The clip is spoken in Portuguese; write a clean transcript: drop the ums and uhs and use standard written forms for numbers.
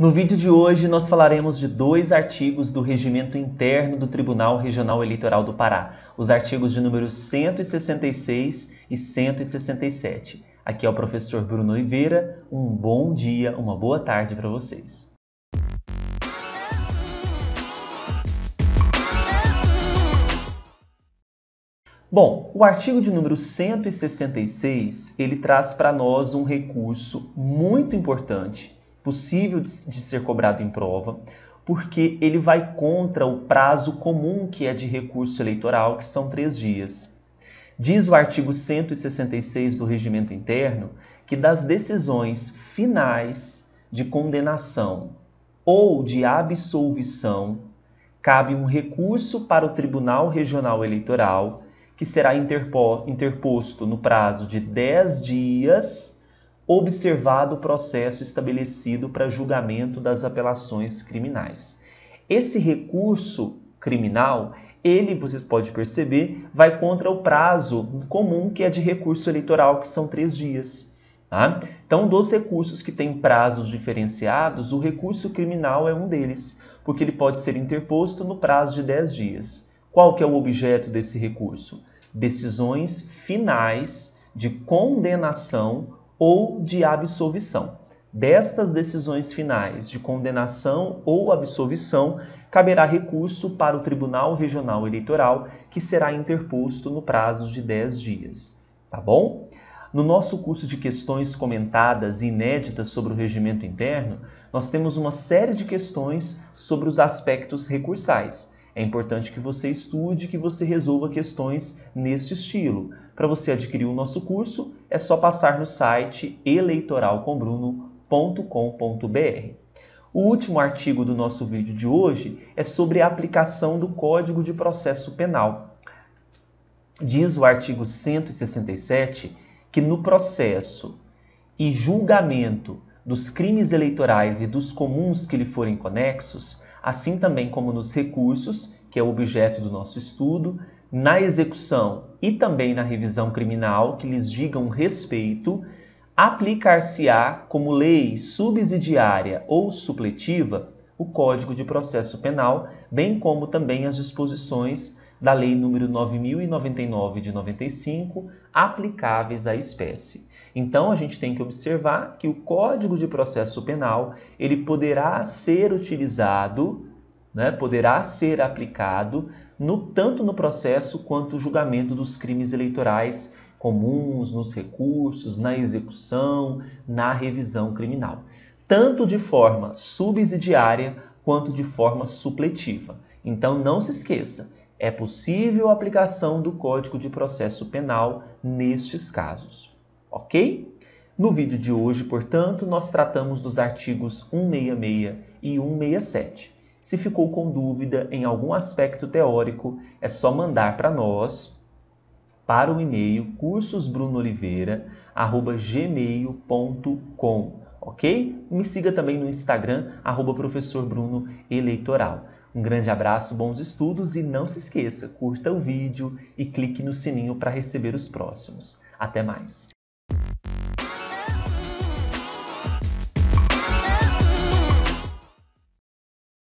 No vídeo de hoje nós falaremos de dois artigos do Regimento Interno do Tribunal Regional Eleitoral do Pará, os artigos de número 166 e 167. Aqui é o professor Bruno Oliveira, um bom dia, uma boa tarde para vocês. Bom, o artigo de número 166, ele traz para nós um recurso muito importante, possível de ser cobrado em prova, porque ele vai contra o prazo comum que é de recurso eleitoral, que são 3 dias. Diz o artigo 166 do Regimento Interno que das decisões finais de condenação ou de absolvição, cabe um recurso para o Tribunal Regional Eleitoral, que será interposto no prazo de 10 dias, observado o processo estabelecido para julgamento das apelações criminais. Esse recurso criminal, ele, você pode perceber, vai contra o prazo comum que é de recurso eleitoral, que são 3 dias. Tá? Então, dos recursos que têm prazos diferenciados, o recurso criminal é um deles, porque ele pode ser interposto no prazo de 10 dias. Qual que é o objeto desse recurso? Decisões finais de condenação ou de absolvição. Destas decisões finais de condenação ou absolvição, caberá recurso para o Tribunal Regional Eleitoral, que será interposto no prazo de 10 dias. Tá bom? No nosso curso de questões comentadas e inéditas sobre o Regimento Interno, nós temos uma série de questões sobre os aspectos recursais. É importante que você estude, que você resolva questões neste estilo. Para você adquirir o nosso curso, é só passar no site eleitoralcombruno.com.br. O último artigo do nosso vídeo de hoje é sobre a aplicação do Código de Processo Penal. Diz o artigo 167 que no processo e julgamento dos crimes eleitorais e dos comuns que lhe forem conexos, assim também como nos recursos, que é o objeto do nosso estudo, na execução e também na revisão criminal, que lhes digam respeito, aplicar-se-á como lei subsidiária ou supletiva o Código de Processo Penal, bem como também as disposições da Lei nº 9099 de 95, aplicáveis à espécie. Então, a gente tem que observar que o Código de Processo Penal, ele poderá ser utilizado, né, poderá ser aplicado tanto no processo quanto no julgamento dos crimes eleitorais comuns, nos recursos, na execução, na revisão criminal, tanto de forma subsidiária quanto de forma supletiva. Então, não se esqueça, é possível a aplicação do Código de Processo Penal nestes casos, ok? No vídeo de hoje, portanto, nós tratamos dos artigos 166 e 167. Se ficou com dúvida em algum aspecto teórico, é só mandar para nós, para o e-mail cursosbrunoliveira@gmail.com. Ok? Me siga também no Instagram, @professorbrunoeleitoral. Um grande abraço, bons estudos e não se esqueça, curta o vídeo e clique no sininho para receber os próximos. Até mais!